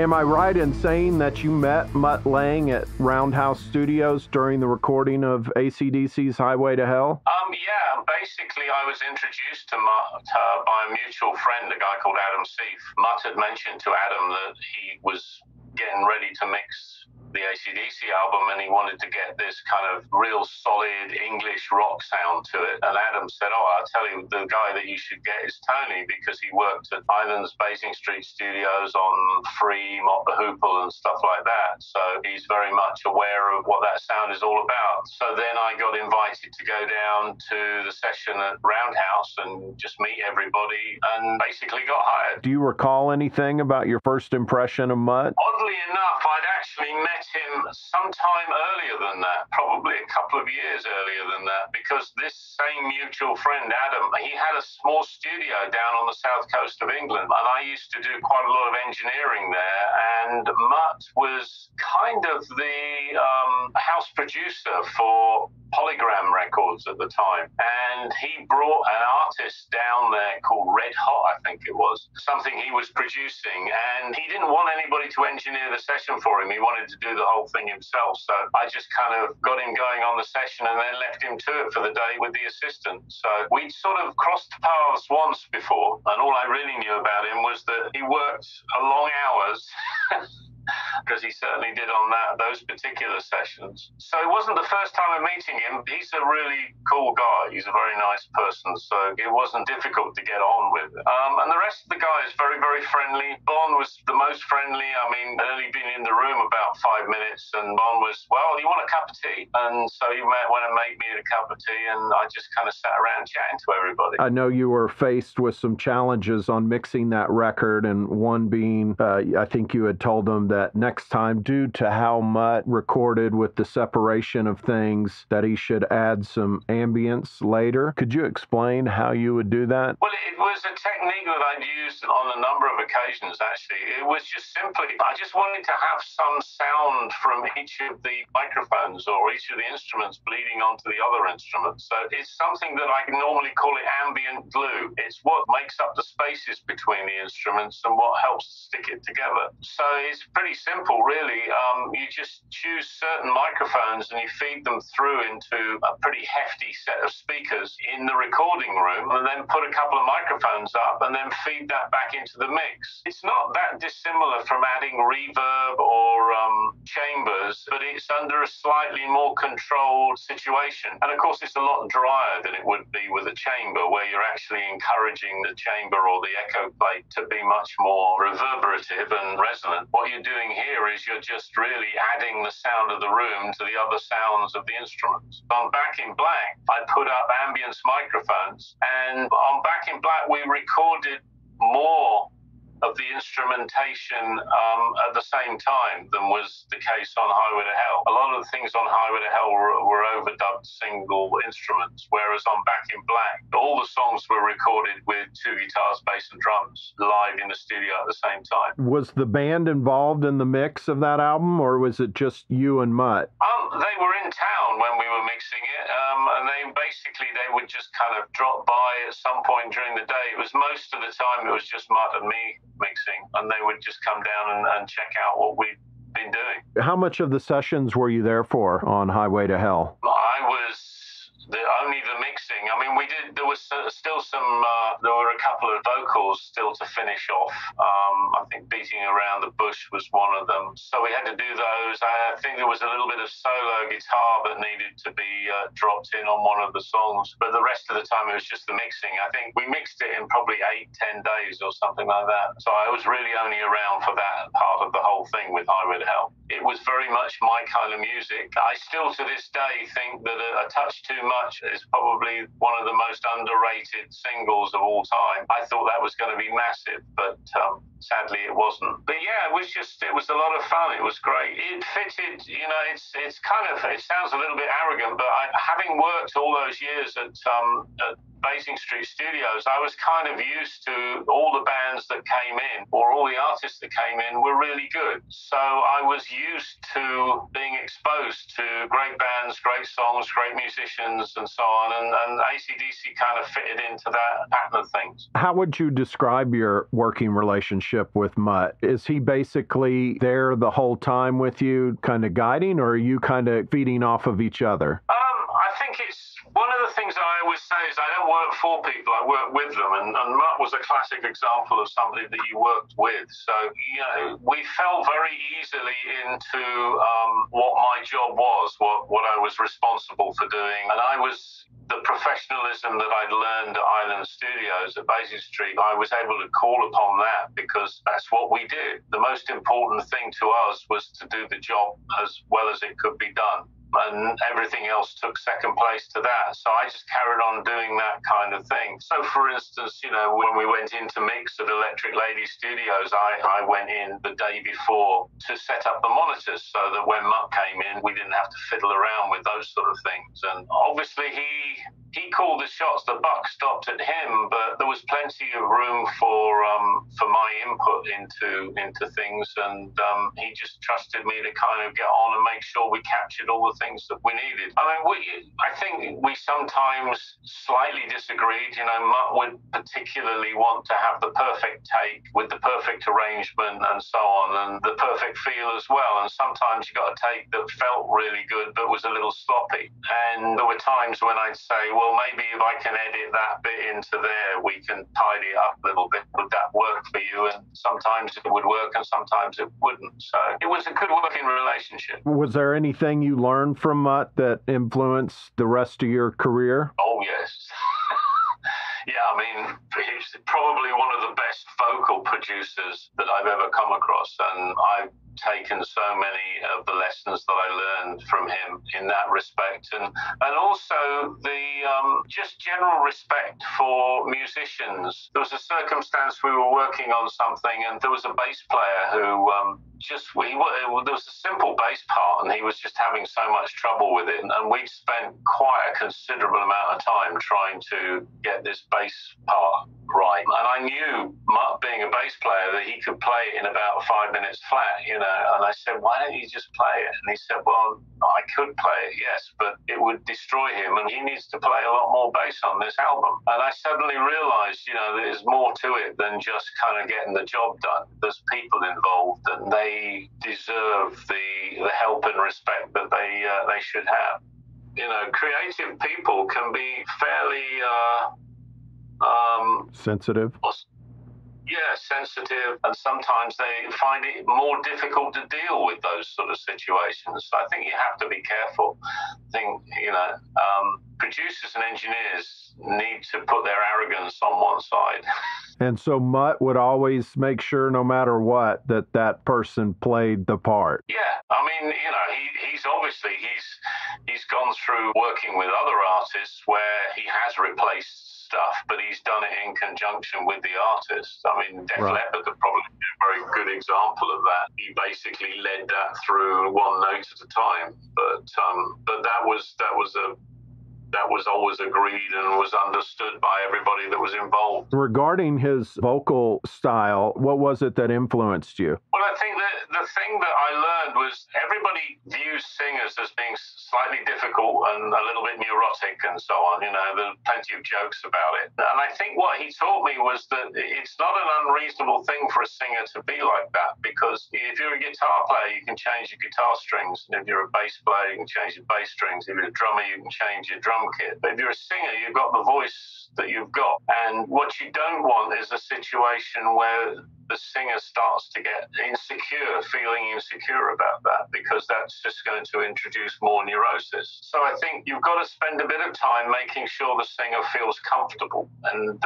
Am I right in saying that you met Mutt Lange at Roundhouse Studios during the recording of AC/DC's Highway to Hell? Yeah, basically I was introduced to Mutt by a mutual friend, a guy called Adam Seef. Mutt had mentioned to Adam that he was getting ready to mix the AC/DC album and he wanted to get this kind of real solid English rock sound to it. And Adam said, oh, I'll tell you, the guy that you should get is Tony, because he worked at Island's Basing Street Studios on Free, Mott the Hoople and stuff like that. So he's very much aware of what that sound is all about. So then I got invited to go down to the session at Roundhouse and just meet everybody and basically got hired. Do you recall anything about your first impression of Mutt? Oddly enough, I'd actually met him sometime earlier than that, probably a couple of years earlier than that, because this same mutual friend, Adam, he had a small studio down on the south coast of England, and I used to do quite a lot of engineering there, and Mutt was kind of the house producer for Polygram records at the time, and he brought an artist down there called Red Hot, I think it was, something he was producing, and he didn't want anybody to engineer the session for him. He wanted to do the whole thing himself, so I just kind of got him going on the session and then left him to it for the day with the assistant. So we'd sort of crossed paths once before, and all I really knew about him was that he worked long hours because he certainly did on those particular sessions. So it wasn't the first time I'm meeting him. He's a really cool guy. He's a very nice person, so it wasn't difficult to get on with. And the rest of the guys, very, very friendly. Bon was the most friendly. I mean, I'd only been in the room about 5 minutes, and Bon was, well, you want a cup of tea? And so he went and made me a cup of tea, and I just kind of sat around chatting to everybody. I know you were faced with some challenges on mixing that record, and one being, I think you had told them that next time, due to how Mutt recorded with the separation of things, that he should add some ambience later. Could you explain how you would do that? Well, it was a technique that I'd used on a number of occasions, actually. It was just simply, I just wanted to have some sound from each of the microphones or each of the instruments bleeding onto the other instruments. So it's something that I can normally call it ambient glue. It's what makes up the spaces between the instruments and what helps stick it together. So it's pretty simple, really. You just choose certain microphones and you feed them through into a pretty hefty set of speakers in the recording room, and then put a couple of microphones up and then feed that back into the mix. It's not that dissimilar from adding reverb or chambers, but it's under a slightly more controlled situation. And of course, it's a lot drier than it would be with a chamber, where you're actually encouraging the chamber or the echo plate to be much more reverberative and resonant. What you're doing here is you're just really adding the sound of the room to the other sounds of the instruments. On Back in Black, I put up ambience microphones, and on Back in Black, we recorded more of the instrumentation at the same time than was the case on Highway to Hell. A lot of the things on Highway to Hell were overdubbed single instruments, whereas on Back in Black, all the songs were recorded with two guitars, bass and drums live in the studio at the same time. Was the band involved in the mix of that album, or was it just you and Mutt? They were in town when we were mixing it, and they would just kind of drop by at some point during the day. It was most of the time it was just Mutt and me mixing, and they would just come down and check out what we'd been doing. How much of the sessions were you there for on Highway to Hell? I was only the mixing. I mean, there was still some, there were a couple of vocals still to finish off. I think Beating Around the Bush was one of them. So we had to do those. I think there was a little bit of solo guitar that needed to be dropped in on one of the songs. But the rest of the time, it was just the mixing. I think we mixed it in probably 8-10 days or something like that. So I was really only around for that part of the whole thing with Highway to Hell. It was very much my kind of music. I still to this day think that A Touch Too Much is probably one of the most underrated singles of all time. I thought that was going to be massive, but sadly it wasn't. But yeah, it was a lot of fun. It was great. It fitted, you know, it sounds a little bit arrogant, but having worked all those years at Basing Street Studios, I was kind of used to all the bands that came in, or all the artists that came in were really good. So I was used to being exposed to great bands, great songs, great musicians, and so on. And AC/DC kind of fitted into that pattern of things. How would you describe your working relationship with Mutt? Is he basically there the whole time with you, kind of guiding, or are you kind of feeding off of each other? I think it's one of the things that I always say is I don't work for people, I work with them. And Mutt was a classic example of somebody that you worked with. So, you know, we fell very easily into what my job was, what I was responsible for doing. And I was, the professionalism that I'd learned at Island Studios at Basing Street, I was able to call upon that because that's what we did. The most important thing to us was to do the job as well as it could be done. And everything else took second place to that. So I just carried on doing that kind of thing. So, for instance, you know, when we went in to mix at Electric Lady Studios, I went in the day before to set up the monitors so that when Mutt came in, we didn't have to fiddle around with those sort of things. And obviously he called the shots. The buck stopped at him, but there was plenty of room for my input into things. And he just trusted me to kind of get on and make sure we captured all the things that we needed. I mean, I think we sometimes slightly disagreed. You know, Mutt would particularly want to have the perfect take with the perfect arrangement and so on, and the perfect feel as well. And sometimes you got a take that felt really good but was a little sloppy. And there were times when I'd say, well, maybe if I can edit that bit into there, we can tidy it up a little bit. Would that work for you? And sometimes it would work and sometimes it wouldn't. So it was a good working relationship. Was there anything you learned from Mutt that influenced the rest of your career? Oh, yes. Yeah, I mean, he's probably one of the best vocal producers that I've ever come across, and I've taken so many of the lessons that I learned from him in that respect, and also the just general respect for musicians. There was a circumstance we were working on something, and there was a bass player who there was a simple bass part, and he was just having so much trouble with it, and we'd spent quite a considerable amount of time trying to get this bass part right. And I knew, Mutt being a bass player, that he could play it in about 5 minutes flat, you know. And I said, why don't you just play it? And he said, well, I could play it, yes, but it would destroy him, and he needs to play a lot more bass on this album. And I suddenly realized, you know, there's more to it than just kind of getting the job done. There's people involved, and they deserve the help and respect that they should have. You know, creative people can be fairly sensitive. Yeah, sensitive, and sometimes they find it more difficult to deal with those sort of situations. So I think you have to be careful. I think, you know, producers and engineers need to put their arrogance on one side. And so Mutt would always make sure, no matter what, that person played the part. Yeah, I mean, you know, he's obviously, he's gone through working with other artists where he has replaced stuff, but he's done it in conjunction with the artist. I mean, Def Leppard are probably a very good example of that. He basically led that through one note at a time, but that was always agreed and was understood by everybody that was involved. Regarding his vocal style, what was it that influenced you? Well, I think that the thing that I learned was everybody views singers as being slightly difficult and a little bit neurotic and so on. You know, there are plenty of jokes about it. And I think what he taught me was that it's not an unreasonable thing for a singer to be like that, because if you're a guitar player, you can change your guitar strings. And if you're a bass player, you can change your bass strings. If you're a drummer, you can change your drum kit. But if you're a singer, you've got the voice that you've got. And what you don't want is a situation where the singer starts to get insecure, feeling insecure about that, because that's just going to introduce more neurosis. So I think you've got to spend a bit of time making sure the singer feels comfortable, and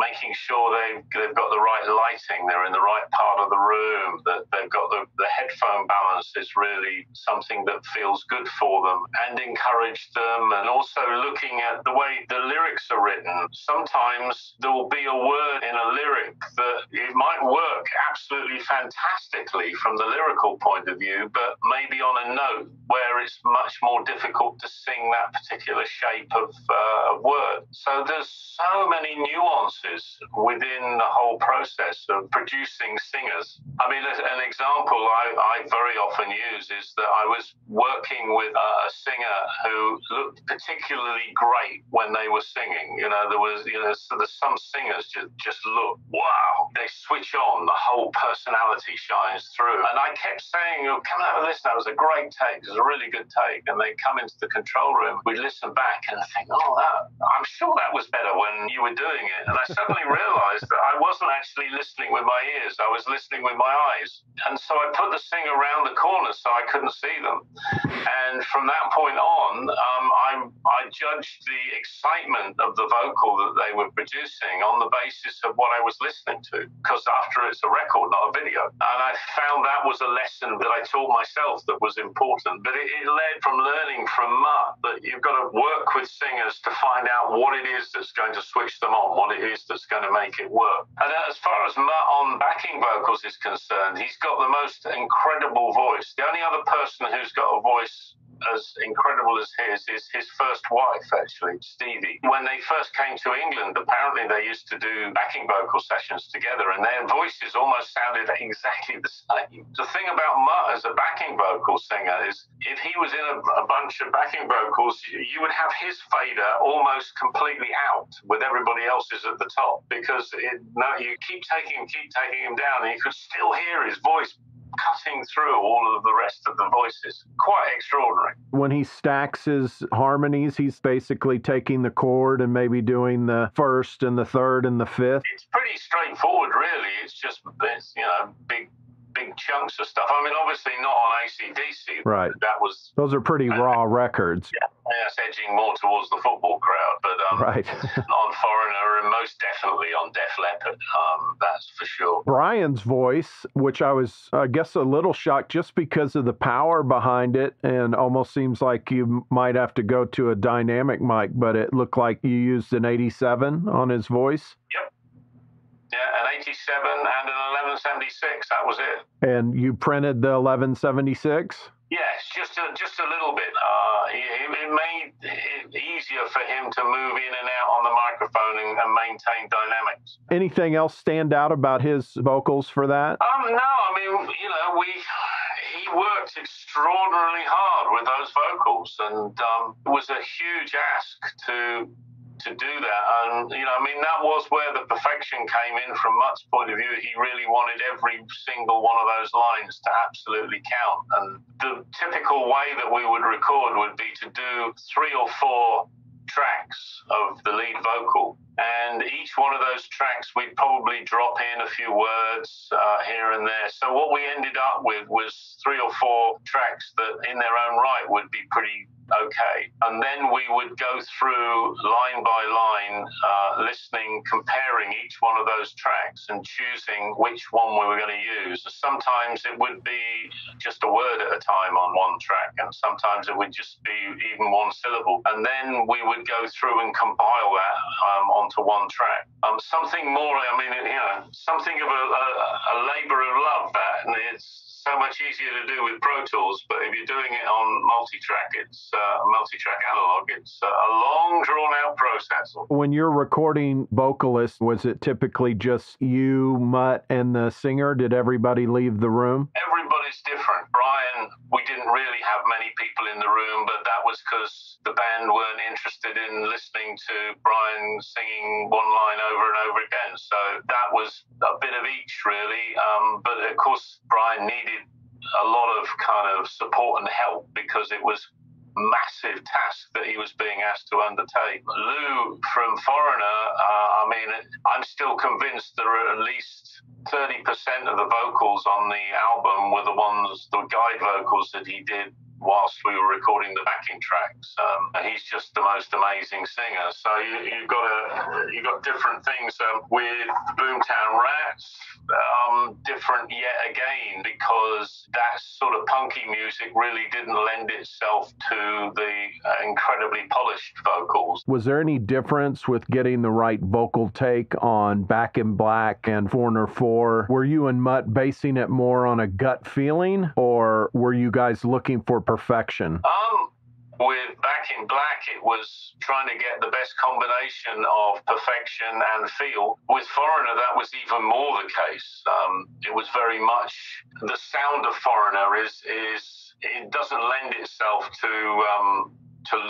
making sure they've got the right lighting, they're in the right part of the room, that they've got the head headphone balance is really something that feels good for them and encourage them. And also looking at the way the lyrics are written. Sometimes there will be a word in a lyric that it might work absolutely fantastically from the lyrical point of view, but maybe on a note where it's much more difficult to sing that particular shape of word. So there's so many nuances within the whole process of producing singers. I mean, an example I very often use is that I was working with a singer who looked particularly great when they were singing. You know, so there's some singers just look, wow, they switch on, the whole personality shines through. And I kept saying, oh, come over this, that was a great take, it was a really good take. And they come into the control room, we listen back and think, oh, I'm sure that was better when you were doing it. And I suddenly realized that I wasn't actually listening with my ears, I was listening with my eyes. And so I put the singer around the corner so I couldn't see them. And from that point on, I judged the excitement of the vocal that they were producing on the basis of what I was listening to, because after it's a record, not a video. And I found that was a lesson that I taught myself that was important. But it led from learning from Mutt that you've got to work with singers to find out what it is that's going to switch them on, what it is that's going to make it work. And as far as Mutt on backing vocals is concerned, he's got the most incredible voice. The only other person who's got a voice as incredible as his is his first wife, actually, Stevie. When they first came to England, apparently they used to do backing vocal sessions together, and their voices almost sounded exactly the same. The thing about Mutt as a backing vocal singer is if he was in a bunch of backing vocals, you would have his fader almost completely out with everybody else's at the top, because you keep taking him down, and you could still hear his voice cutting through all of the rest of the voices. Quite extraordinary. When he stacks his harmonies, he's basically taking the chord and maybe doing the first and the third and the fifth. It's pretty straightforward, really. It's just this, big chunks of stuff. I mean, obviously not on AC/DC. Right. Those are pretty raw records. Yeah, that's edging more towards the football crowd, but right. On Foreigner and most definitely on Def Leppard, that's for sure. Brian's voice, which I was, I guess, a little shocked just because of the power behind it, and almost seems like you might have to go to a dynamic mic, but it looked like you used an 87 on his voice. Yep. Yeah, an 87 and an 1176, that was it. And you printed the 1176? Yes, just a little bit. It made it easier for him to move in and out on the microphone and maintain dynamics. Anything else stand out about his vocals for that? No, I mean, he worked extraordinarily hard with those vocals, and it was a huge ask to do that. And, I mean, that was where the perfection came in from Mutt's point of view. He really wanted every single one of those lines to absolutely count. And the typical way that we would record would be to do 3 or 4 tracks of the lead vocal. And each one of those tracks, we'd probably drop in a few words here and there. So what we ended up with was 3 or 4 tracks that in their own right would be pretty okay. And then we would go through line by line, listening, comparing each one of those tracks and choosing which one we were going to use. Sometimes it would be just a word at a time on one track, and sometimes it would just be even one syllable. And then we would go through and compile that onto one track. Something more, I mean, something of a labor of love, that, and it's so much easier to do with Pro Tools, but if you're doing it on multi-track, it's multi-track analog, it's a long, drawn-out process. When you're recording vocalists, was it typically just you, Mutt, and the singer? Did everybody leave the room? Everybody's different. Brian, we didn't really have many people in the room, but that was because the band weren't interested in listening to Brian singing one line over and over again. So that was a bit of each, really. But, of course, Brian needed a lot of kind of support and help because it was massive task that he was being asked to undertake. Lou from Foreigner, I mean, I'm still convinced there are at least 30% of the vocals on the album were the guide vocals that he did whilst we were recording the backing tracks. And he's just the most amazing singer. So you've got different things with Boomtown Rats, different yet again, because that sort of punky music really didn't lend itself to the incredibly polished vocals. Was there any difference with getting the right vocal take on Back in Black and Foreigner 4? Were you and Mutt basing it more on a gut feeling, or were you guys looking for perfection? With Back in Black, it was trying to get the best combination of perfection and feel. With Foreigner, that was even more the case. It was very much the sound of Foreigner is it doesn't lend itself to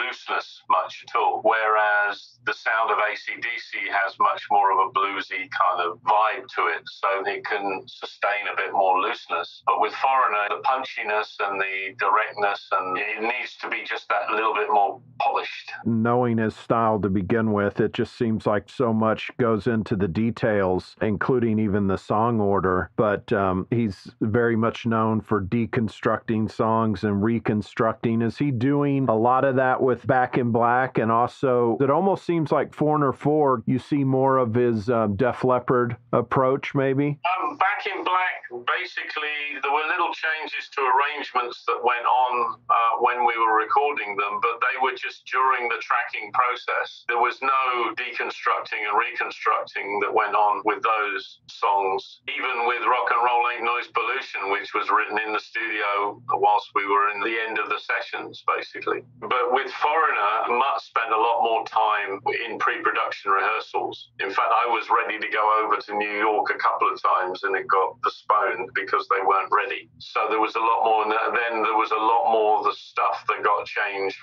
looseness much at all, whereas the sound of AC/DC has much more of a bluesy kind of vibe to it, so it can sustain a bit more looseness. But with Foreigner, the punchiness and the directness, and it needs to be just that little bit more polished. Knowing his style to begin with, it just seems like so much goes into the details, including even the song order, but he's very much known for deconstructing songs and reconstructing. Is he doing a lot of that with Back in Black? And also, it almost seems like Foreigner 4, you see more of his Def Leppard approach, maybe? Back in Black, basically, there were little changes to arrangements that went on when we were recording them, but they were just during the tracking process. There was no deconstructing and reconstructing that went on with those songs. Even with Rock and Roll Ain't Noise Pollution, which was written in the studio whilst we were in the end of the sessions, basically. But with Foreigner, Mutt spent a lot more time in pre-production rehearsals. In fact, I was ready to go over to New York a couple of times and it got postponed because they weren't ready. So there was a lot more, and then there was a lot more of the stuff that got changed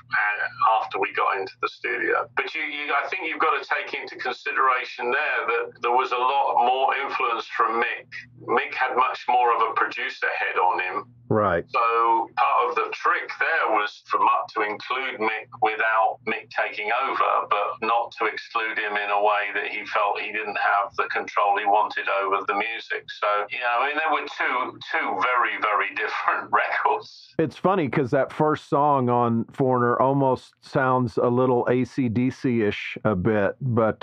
after we got into the studio. But I think you've got to take into consideration there that there was a lot more influence from Mick. Mick had much more of a producer head on him. Right. So part of the trick there was for Mutt to include Mick without Mick taking over, but not to exclude him in a way that he felt he didn't have the control he wanted over the music. So, I mean, there were two very, very different records. It's funny because that first song on Foreigner almost sounds a little AC/DC-ish a bit, but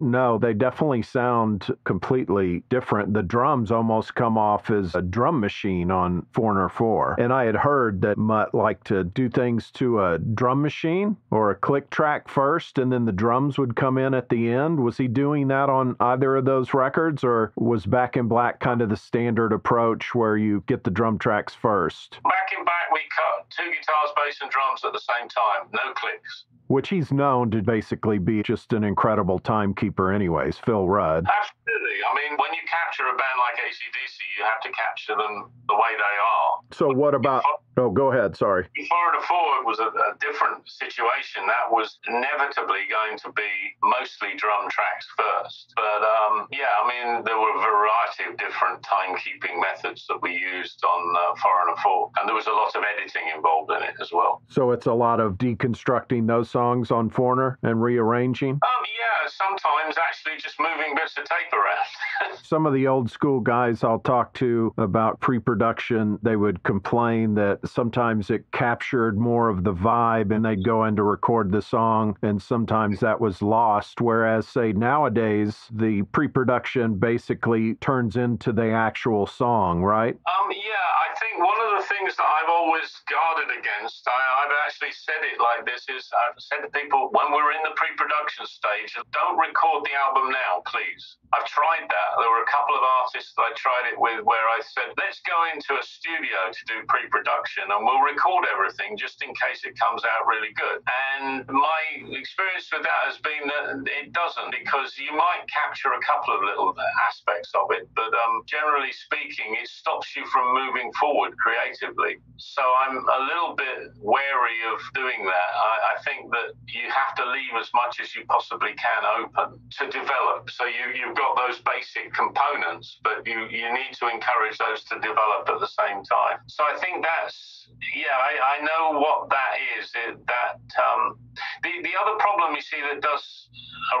no, they definitely sound completely different. The drums almost come off as a drum machine on Foreigner 4. And I had heard that Mutt liked to do things to a drum machine or a click track first, and then the drums would come in at the end. Was he doing that on either of those records, or was Back in Black kind of the standard approach where you get the drum tracks first? Back in Black, we cut two guitars, bass, and drums at the same time. No clicks. Which he's known to basically be just an incredible timekeeper anyways, Phil Rudd. Absolutely. I mean, when you capture a band like AC/DC, you have to capture them the way they are. So what about... Oh, go ahead, sorry. Foreigner 4, it was a different situation. That was inevitably going to be mostly drum tracks first. But, there were a variety of different timekeeping methods that we used on Foreigner 4. And there was a lot of editing involved in it as well. So it's a lot of deconstructing those songs on Foreigner and rearranging? Yeah, sometimes actually just moving bits of tape around. Some of the old school guys I'll talk to about pre-production, they would complain that sometimes it captured more of the vibe and they'd go in to record the song and sometimes that was lost. Whereas, say, nowadays, the pre-production basically turns into the actual song, right? I think one of the things that I've always guarded against, I've actually said it like this, is I've said to people, when we're in the pre-production stage, don't record the album now, please. I've tried that. There were a couple of artists that I tried it with where I said, let's go into a studio to do pre-production and we'll record everything just in case it comes out really good. And my experience with that has been that it doesn't, because you might capture a couple of little aspects of it, but generally speaking, it stops you from moving forward creatively. So I'm a little bit wary of doing that. I think that you have to leave as much as you possibly can open to develop. So you've got those basic components, but you need to encourage those to develop at the same time. So I think that's... I know what that is. The other problem you see that does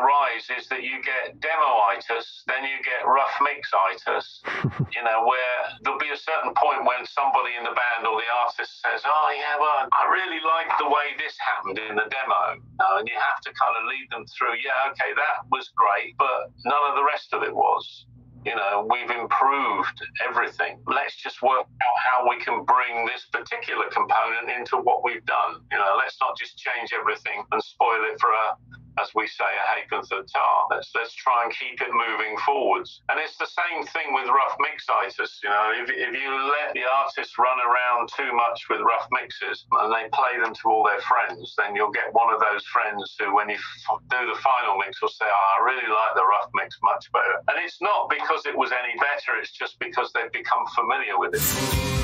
arise is that you get demoitis, then you get rough mixitis, where there'll be a certain point when somebody in the band or the artist says, I really like the way this happened in the demo. And you have to kind of lead them through, that was great, but none of the rest of it was. You know, we've improved everything. Let's just work out how we can bring this particular component into what we've done. You know, let's not just change everything and spoil it for a, as we say, a halfpenny a tar. Let's try and keep it moving forwards. And it's the same thing with rough mixitis. You know, if you let the artists run around too much with rough mixes and they play them to all their friends, then you'll get one of those friends who, when you do the final mix, will say, oh, I really like the rough mix much better. And it's not because it was any better, it's just because they've become familiar with it.